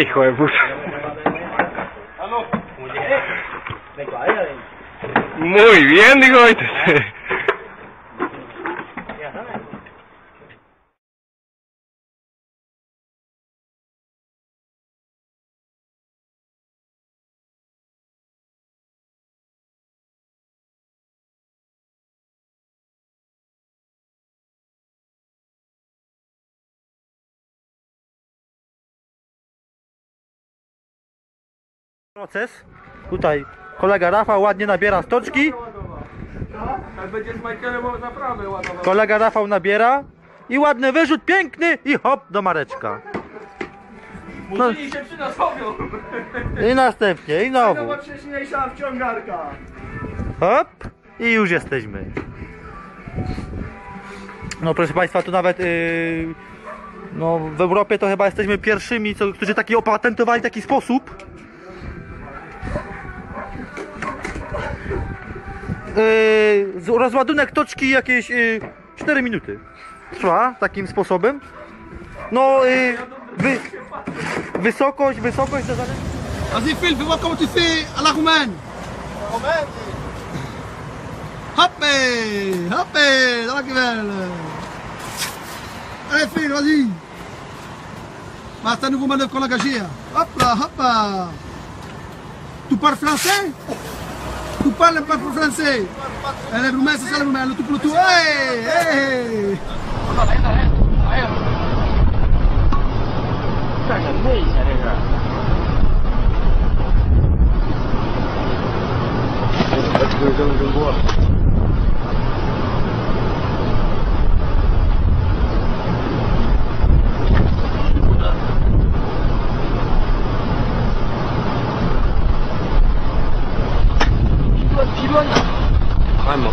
Hijo de puta. Muy bien, digo. Proces. Tutaj kolega Rafał ładnie nabiera stoczki. Kolega Rafał nabiera i ładny wyrzut, piękny i hop do Mareczka. No. I następnie, i nowo. Hop i już jesteśmy. No proszę Państwa, tu nawet no, w Europie to chyba jesteśmy pierwszymi, którzy taki opatentowali taki sposób. Rozładunek toczki jakieś 4 minuty trwa takim sposobem. No wysokość to zależy. Aziz Filfi, welcome to see Alakuman. Hoppe, hoppe, dankjewel. Hey Filfi, Aziz. Maar staan nu komen de collega's hier. Hopla, hoppa. Tu parles français? Tu parles pas pour français. Elle est roumaine, c'est ça le roumain. Le tout pour le tout. Hey, hey. Vraiment.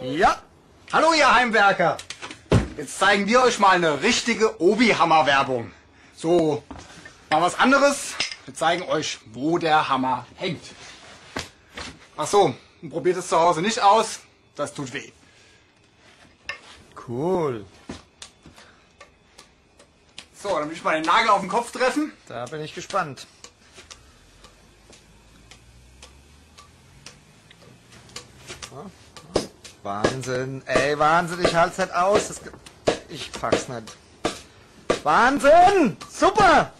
Ja, hallo ihr Heimwerker, jetzt zeigen wir euch mal eine richtige Obi-Hammer-Werbung. So, mal was anderes, wir zeigen euch, wo der Hammer hängt. Ach so, probiert es zu Hause nicht aus, das tut weh. Cool. So, dann will ich mal den Nagel auf den Kopf treffen. Da bin ich gespannt. Wahnsinn, ey, Wahnsinn, ich halte es nicht aus. Ich pack's nicht. Wahnsinn! Super!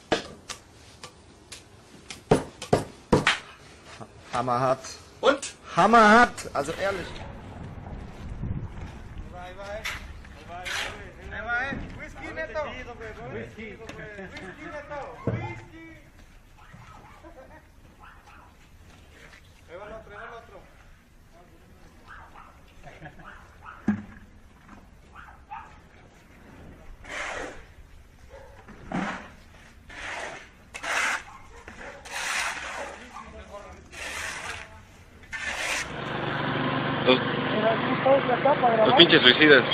Hammerhart. Und? Hammerhart, also ehrlich. Whisky. Whisky. Lleva el otro. Los pinches suicidas.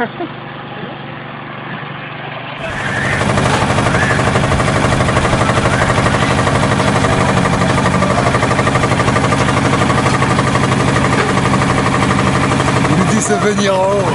Il dit se venir en haut.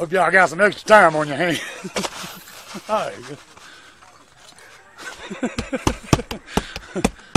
Hope y'all got some extra time on your hands. All right.